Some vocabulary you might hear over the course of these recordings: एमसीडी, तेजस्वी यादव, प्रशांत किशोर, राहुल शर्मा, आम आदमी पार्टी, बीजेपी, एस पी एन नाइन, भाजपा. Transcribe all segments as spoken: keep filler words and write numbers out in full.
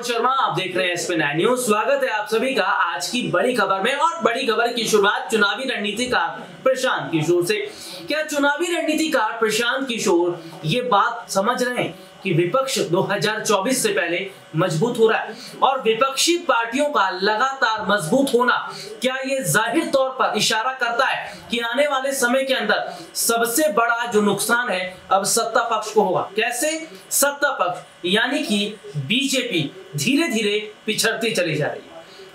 राहुल शर्मा, आप देख रहे हैं एस पी एन नाइन news. स्वागत है आप सभी का आज की बड़ी खबर में, और बड़ी खबर की शुरुआत चुनावी रणनीतिकार प्रशांत किशोर से। क्या चुनावी रणनीतिकार प्रशांत किशोर ये बात समझ रहे हैं कि विपक्ष दो हज़ार चौबीस से पहले मजबूत हो रहा है, और विपक्षी पार्टियों का लगातार मजबूत होना क्या ये जाहिर तौर पर इशारा करता है कि आने वाले समय के अंदर सबसे बड़ा जो नुकसान है अब सत्ता पक्ष को होगा? कैसे? सत्ता पक्ष यानी कि बीजेपी धीरे धीरे पिछड़ती चली जा रही है।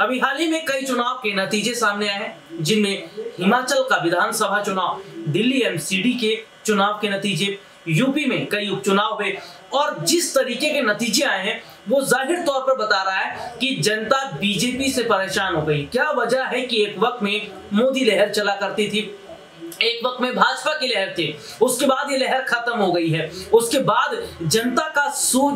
अभी हाल ही में कई चुनाव के नतीजे सामने आए हैं, जिनमें हिमाचल का विधानसभा चुनाव, दिल्ली एम सी डी के चुनाव के नतीजे, यूपी में कई उपचुनाव हुए, और जिस तरीके के नतीजे आए हैं वो जाहिर तौर पर बता रहा है कि जनता बीजेपी से परेशान हो गई। क्या वजह है कि एक वक्त में मोदी लहर चला करती थी, एक वक्त में भाजपा की लहर थी, उसके बाद ये लहर खत्म हो गई है, उसके बाद जनता का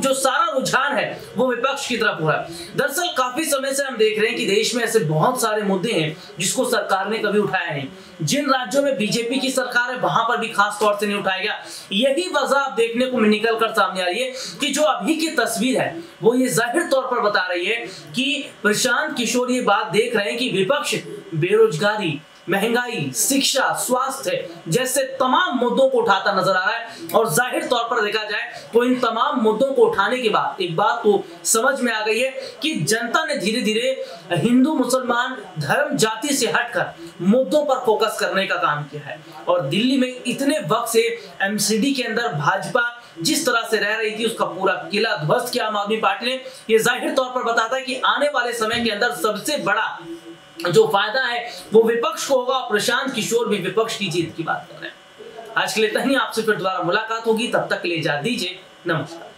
जो सारा रुझान है वो विपक्ष की तरफ हो रहा है। दरअसल काफी समय से हम देख रहे हैं कि देश में ऐसे बहुत सारे मुद्दे हैं जिसको सरकार ने कभी उठाया नहीं। जिन राज्यों में बीजेपी की सरकार है वहां पर भी खास तौर से नहीं उठाया गया। यही वजह आप देखने को निकल कर सामने आ रही है कि जो अभी की तस्वीर है वो ये जाहिर तौर पर बता रही है कि प्रशांत किशोर ये बात देख रहे हैं कि विपक्ष बेरोजगारी, महंगाई, शिक्षा, स्वास्थ्य जैसे तमाम मुद्दों को उठाता नजर आ रहा है। और जाहिर तौर पर देखा जाए तो इन तमाम मुद्दों को उठाने के बाद एक बात तो समझ में आ गई है कि जनता ने धीरे धीरे हिंदू, मुसलमान, धर्म, जाति से हटकर मुद्दों पर फोकस करने का काम किया है। और दिल्ली में इतने वक्त से एम सी डी के अंदर भाजपा जिस तरह से रह रही थी उसका पूरा किला ध्वस्त किया आम आदमी पार्टी ने। यह जाहिर तौर पर बताता है कि आने वाले समय के अंदर सबसे बड़ा जो फायदा है वो विपक्ष को होगा। प्रशांत किशोर भी विपक्ष की जीत की बात कर रहे हैं। आज के लिए इतना ही, आपसे फिर दोबारा मुलाकात होगी, तब तक ले जा दीजिए, नमस्कार।